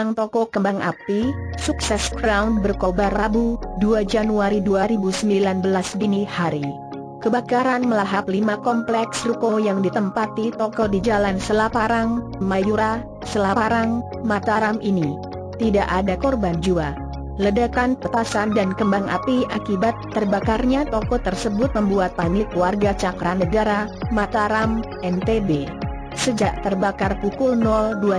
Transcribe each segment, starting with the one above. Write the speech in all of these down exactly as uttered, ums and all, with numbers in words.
Gudang Toko Kembang Api, sukses Crown berkobar Rabu, dua Januari dua ribu sembilan belas dini hari. Kebakaran melahap lima kompleks ruko yang ditempati toko di Jalan Selaparang, Mayura, Selaparang, Mataram ini. Tidak ada korban jiwa. Ledakan petasan dan kembang api akibat terbakarnya toko tersebut membuat panik warga Cakranegara, Mataram, N T B. Sejak terbakar pukul nol dua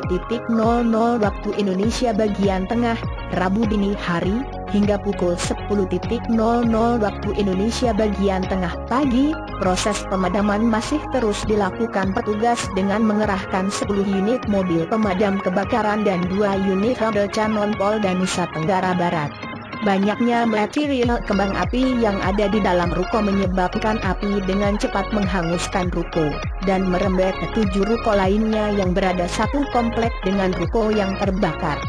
nol nol waktu Indonesia bagian tengah, Rabu dini hari, hingga pukul sepuluh nol nol waktu Indonesia bagian tengah pagi, proses pemadaman masih terus dilakukan petugas dengan mengerahkan sepuluh unit mobil pemadam kebakaran dan dua unit roda canon Polda Nusa Tenggara Barat. Banyaknya material kembang api yang ada di dalam ruko menyebabkan api dengan cepat menghanguskan ruko, dan merembet ke tujuh ruko lainnya yang berada satu komplek dengan ruko yang terbakar.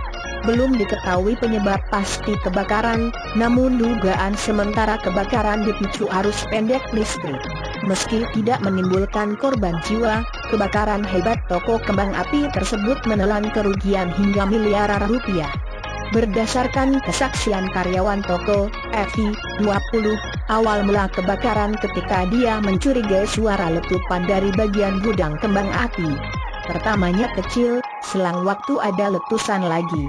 Belum diketahui penyebab pasti kebakaran, namun dugaan sementara kebakaran dipicu arus pendek listrik. Meski tidak menimbulkan korban jiwa, kebakaran hebat toko kembang api tersebut menelan kerugian hingga miliaran rupiah. Berdasarkan kesaksian karyawan toko, Evi, dua puluh, awal mula kebakaran ketika dia mencurigai suara letupan dari bagian gudang kembang api. Pertamanya kecil, selang waktu ada letusan lagi.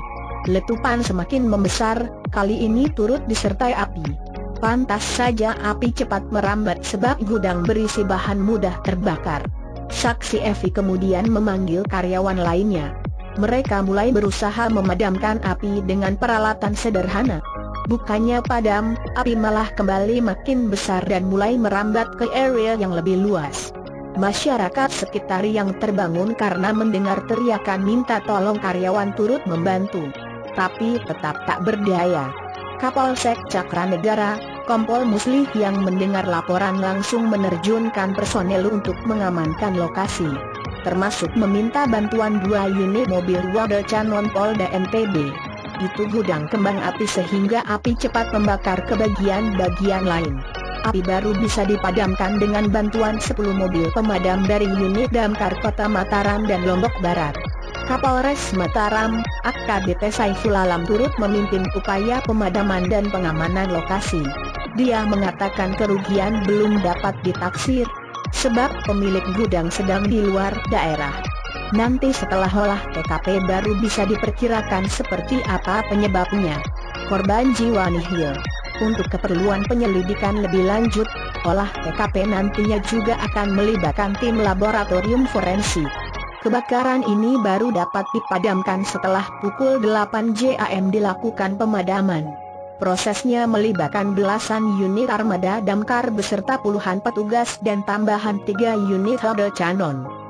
Letupan semakin membesar, kali ini turut disertai api. Pantas saja api cepat merambat sebab gudang berisi bahan mudah terbakar. Saksi Evi kemudian memanggil karyawan lainnya. Mereka mulai berusaha memadamkan api dengan peralatan sederhana. Bukannya padam, api malah kembali makin besar dan mulai merambat ke area yang lebih luas. Masyarakat sekitar yang terbangun karena mendengar teriakan minta tolong karyawan turut membantu. Tapi tetap tak berdaya. Kapolsek Cakranegara, Kompol Muslih yang mendengar laporan langsung menerjunkan personel untuk mengamankan lokasi, termasuk meminta bantuan dua unit mobil roda canon Polda N T B. Itu gudang kembang api sehingga api cepat membakar ke bagian-bagian lain. Api baru bisa dipadamkan dengan bantuan sepuluh mobil pemadam dari unit Damkar Kota Mataram dan Lombok Barat. Kapolres Mataram, A K B P Saiful Alam turut memimpin upaya pemadaman dan pengamanan lokasi. Dia mengatakan kerugian belum dapat ditaksir, sebab pemilik gudang sedang di luar daerah. Nanti setelah olah T K P baru bisa diperkirakan seperti apa penyebabnya. Korban jiwa nihil. Untuk keperluan penyelidikan lebih lanjut, olah T K P nantinya juga akan melibatkan tim laboratorium forensik. Kebakaran ini baru dapat dipadamkan setelah pukul delapan jam dilakukan pemadaman. Prosesnya melibatkan belasan unit armada damkar beserta puluhan petugas dan tambahan tiga unit roda canon.